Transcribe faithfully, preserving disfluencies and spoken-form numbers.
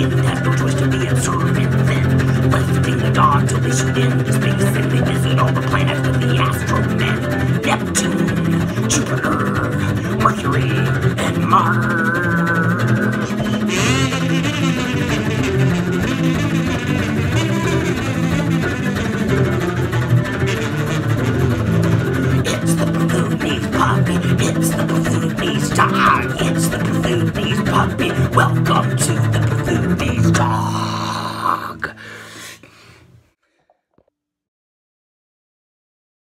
we would have no choice to be absorbed in them. Life being a dog till we shoot into space, and we visit all the planets with the astromen. Neptune, Jupiter, Mercury, and Mars. It's the P'thuugnies, puppy. It's the P'thuugnies dog.